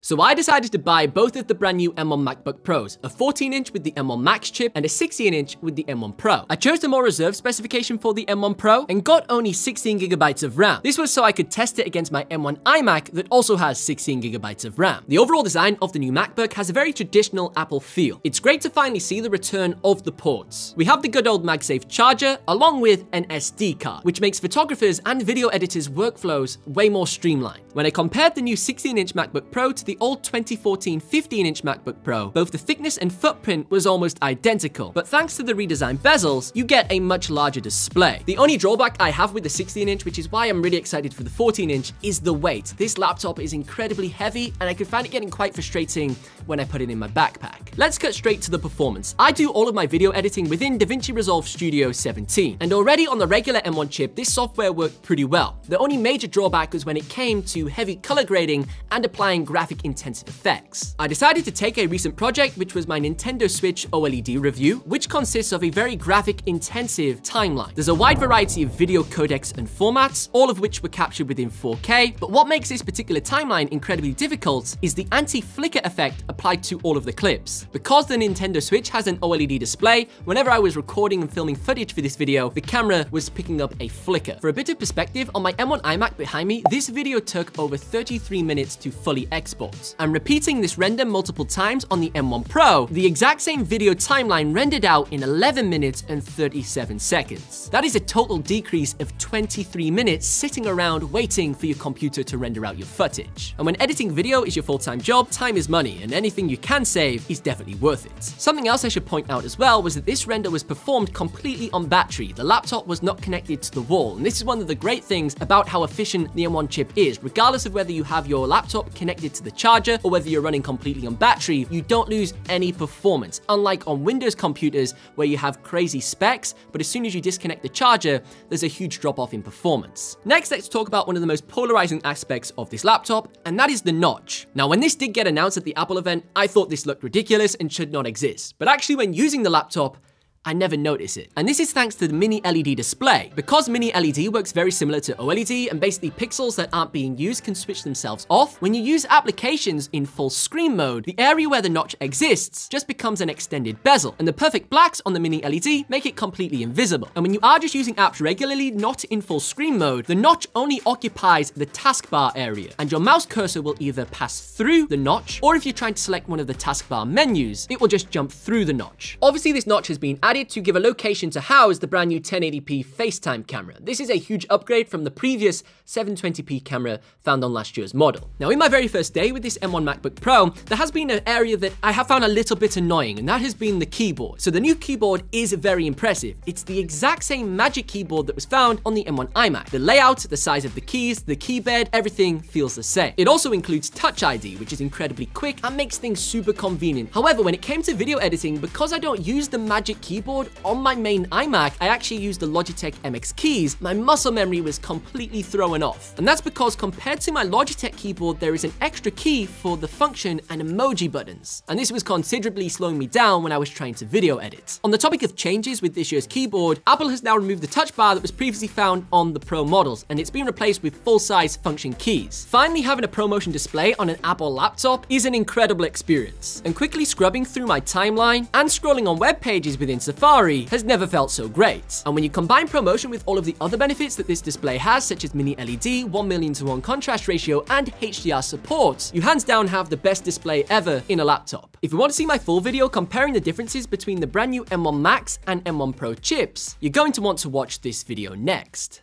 So I decided to buy both of the brand new M1 MacBook Pros, a 14-inch with the M1 Max chip and a 16-inch with the M1 Pro. I chose the more reserved specification for the M1 Pro and got only 16GB of RAM. This was so I could test it against my M1 iMac that also has 16GB of RAM. The overall design of the new MacBook has a very traditional Apple feel. It's great to finally see the return of the ports. We have the good old MagSafe charger along with an SD card, which makes photographers and video editors' workflows way more streamlined. When I compared the new 16-inch MacBook Pro to the old 2014 15-inch MacBook Pro, both the thickness and footprint was almost identical, but thanks to the redesigned bezels, you get a much larger display. The only drawback I have with the 16-inch, which is why I'm really excited for the 14-inch, is the weight. This laptop is incredibly heavy, and I could find it getting quite frustrating when I put it in my backpack. Let's cut straight to the performance. I do all of my video editing within DaVinci Resolve Studio 17, and already on the regular M1 chip, this software worked pretty well. The only major drawback was when it came to heavy color grading and applying graphic intensive effects. I decided to take a recent project, which was my Nintendo Switch OLED review, which consists of a very graphic intensive timeline. There's a wide variety of video codecs and formats, all of which were captured within 4K, but what makes this particular timeline incredibly difficult is the anti-flicker effect applied to all of the clips. Because the Nintendo Switch has an OLED display, whenever I was recording and filming footage for this video, the camera was picking up a flicker. For a bit of perspective, on my M1 iMac behind me, this video took over 33 minutes to fully export. And repeating this render multiple times on the M1 Pro, the exact same video timeline rendered out in 11 minutes and 37 seconds. That is a total decrease of 23 minutes sitting around waiting for your computer to render out your footage. And when editing video is your full-time job, time is money, and anything you can save is definitely worth it. Something else I should point out as well was that this render was performed completely on battery. The laptop was not connected to the wall, and this is one of the great things about how efficient the M1 chip is. Regardless of whether you have your laptop connected to the charger or whether you're running completely on battery, you don't lose any performance, unlike on Windows computers where you have crazy specs, but as soon as you disconnect the charger, there's a huge drop-off in performance. Next, let's talk about one of the most polarizing aspects of this laptop, and that is the notch. Now, when this did get announced at the Apple event, I thought this looked ridiculous and should not exist, but actually when using the laptop, I never notice it. And this is thanks to the mini LED display. Because mini LED works very similar to OLED, and basically pixels that aren't being used can switch themselves off, when you use applications in full screen mode, the area where the notch exists just becomes an extended bezel, and the perfect blacks on the mini LED make it completely invisible. And when you are just using apps regularly, not in full screen mode, the notch only occupies the taskbar area, and your mouse cursor will either pass through the notch, or if you're trying to select one of the taskbar menus, it will just jump through the notch. Obviously, this notch has been added to give a location to house the brand new 1080p FaceTime camera. This is a huge upgrade from the previous 720p camera found on last year's model. Now, in my very first day with this M1 MacBook Pro, there has been an area that I have found a little bit annoying, and that has been the keyboard. So the new keyboard is very impressive. It's the exact same Magic Keyboard that was found on the M1 iMac. The layout, the size of the keys, the keybed, everything feels the same. It also includes Touch ID, which is incredibly quick and makes things super convenient. However, when it came to video editing, because I don't use the Magic Keyboard on my main iMac, I actually used the Logitech MX keys, my muscle memory was completely thrown off. And that's because compared to my Logitech keyboard, there is an extra key for the function and emoji buttons. And this was considerably slowing me down when I was trying to video edit. On the topic of changes with this year's keyboard, Apple has now removed the touch bar that was previously found on the Pro models, and it's been replaced with full-size function keys. Finally, having a ProMotion display on an Apple laptop is an incredible experience. And quickly scrubbing through my timeline and scrolling on web pages within Safari has never felt so great. And when you combine ProMotion with all of the other benefits that this display has, such as mini LED, 1,000,000 to 1 contrast ratio, and HDR support, you hands down have the best display ever in a laptop. If you want to see my full video comparing the differences between the brand new M1 Max and M1 Pro chips, you're going to want to watch this video next.